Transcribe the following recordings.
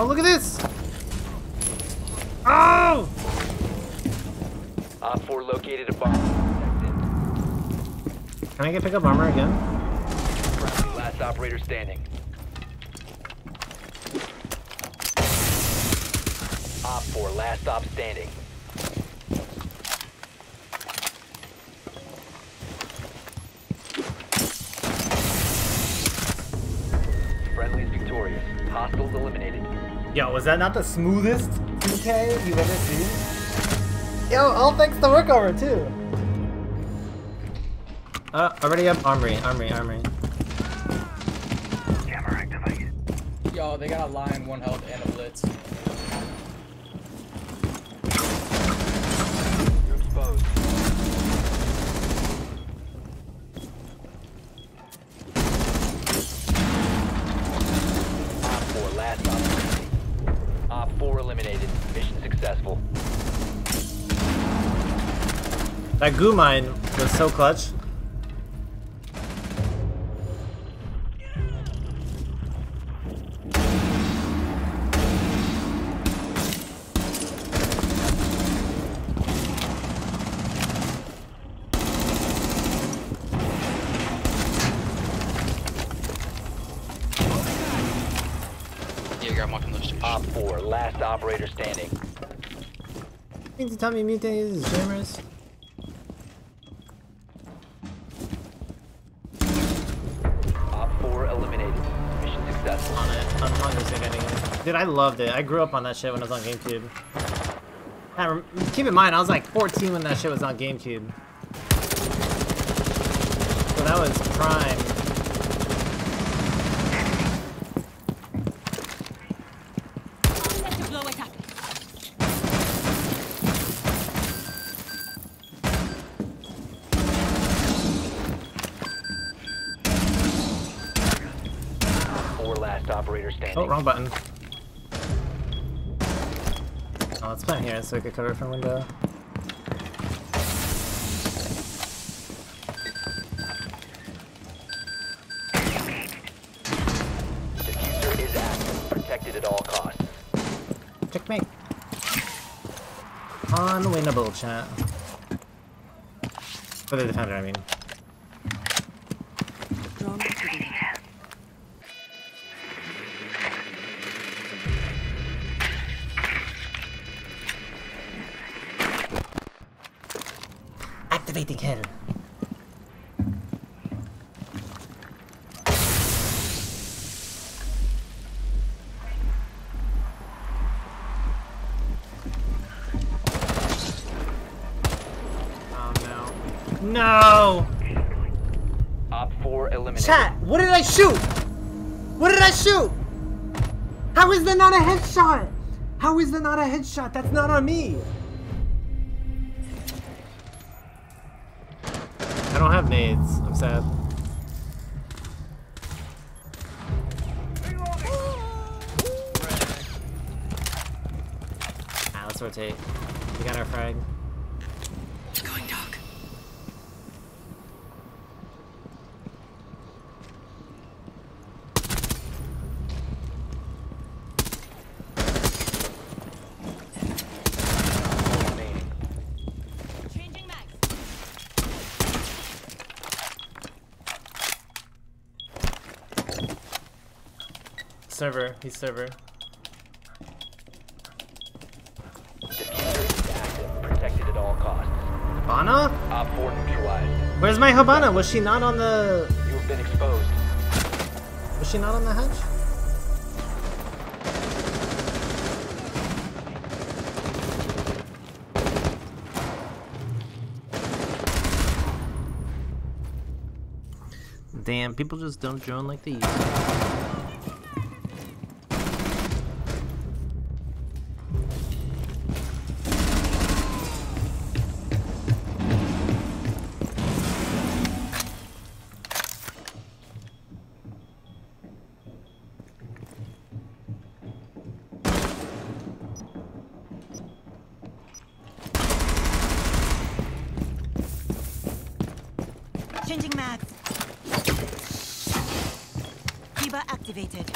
Oh, look at this! Oh! Op 4 located a bomb. Can I get pick up armor again? Last operator standing. Op 4, last stop standing. Friendly's victorious. Hostiles eliminated. Yo, was that not the smoothest 2K you've ever seen? Yo, all thanks to Workover, too. Already have armory. Camera activated. Yo, they got a Lion, 1 health, and a Blitz. You're exposed. Op 4, last opportunity. Op 4 eliminated. Mission successful. That goo mine was so clutch. Op 4, last operator standing. You need to tell me Mutant is generous. Op 4 eliminated. Mission successful. On it. I'm on this again. Dude, I loved it. I grew up on that shit when I was on GameCube. Keep in mind, I was like 14 when that shit was on GameCube. So that was prime. Operator standing. Oh, wrong button. Oh, let's plant here so we could cover it from window. Diffuser is active, protected at all costs. Checkmate. Unwinnable, chat. For the defender, I mean. Activating hell. Oh no. No! Op 4 eliminated. Chat, what did I shoot? What did I shoot? How is that not a headshot? How is that not a headshot? That's not on me. I don't have nades. I'm sad. Ah, let's rotate. We got our frag. It's going dark. Server, he's server. Protected at all costs. Hibana? Where's my Hibana? Was she not on the... You have been exposed. Was she not on the hatch? Damn, people just don't drone like they used to. Changing mags. Hiba activated.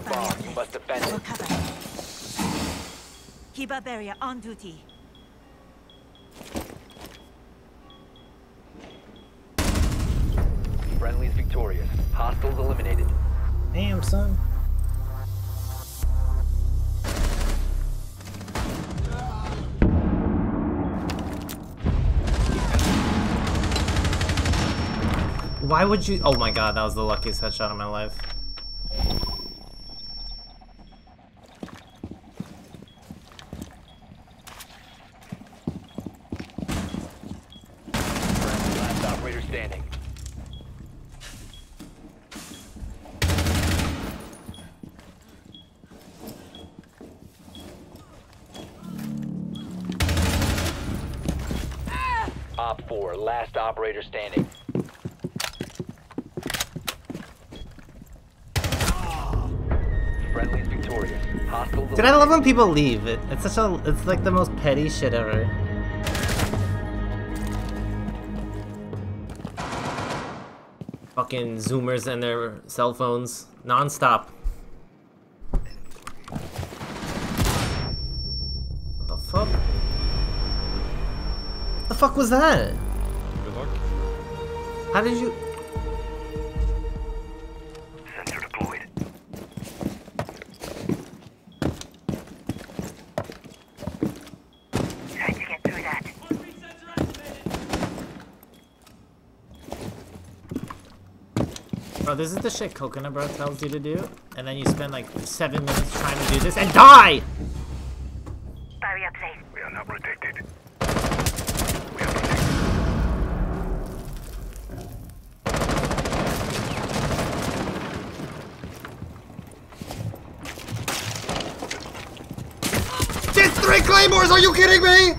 the bomb. You must defend it. Hiba barrier on duty. Friendly's victorious. Hostiles eliminated. Damn, son. Why would you? Oh my god, that was the luckiest headshot of my life. Last operator standing. Op 4, last operator standing. Dude, I love when people leave. It's such a, it's like the most petty shit ever. Fucking Zoomers and their cell phones non-stop. What the fuck? What the fuck was that? Good luck. How did you? Bro, this is the shit Coconut Bro tells you to do, and then you spend like 7 minutes trying to do this and die! Barrier place. We are not protected. We are protected. Just 3 claymores, are you kidding me?!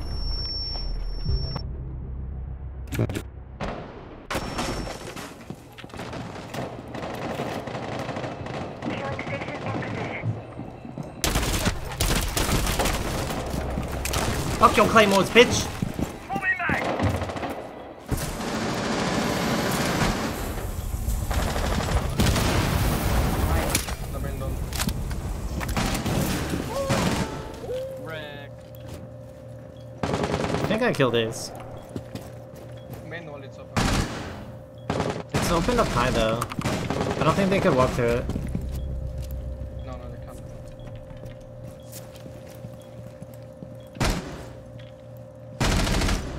Fuck your claymores, bitch! Pull me back. I think I killed Ace. It's opened up high though. I don't think they could walk through it.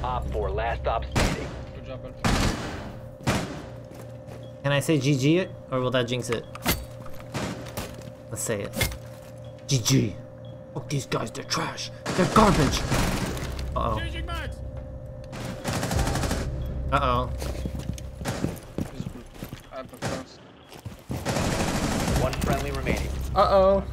Op 4, last op standing. Good job, bud. Can I say GG it, or will that jinx it? Let's say it. GG. Fuck these guys, they're trash. They're garbage. Uh-oh. Uh-oh. One friendly remaining. Uh-oh.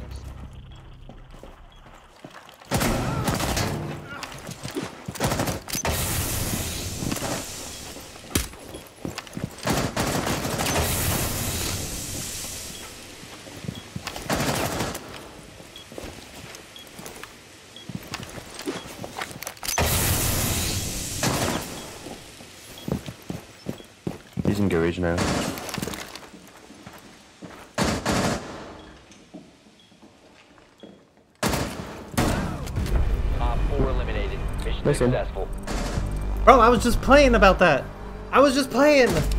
He's in garage now. Op 4 eliminated. Mission successful. Bro, I was just playing about that. I was just playing.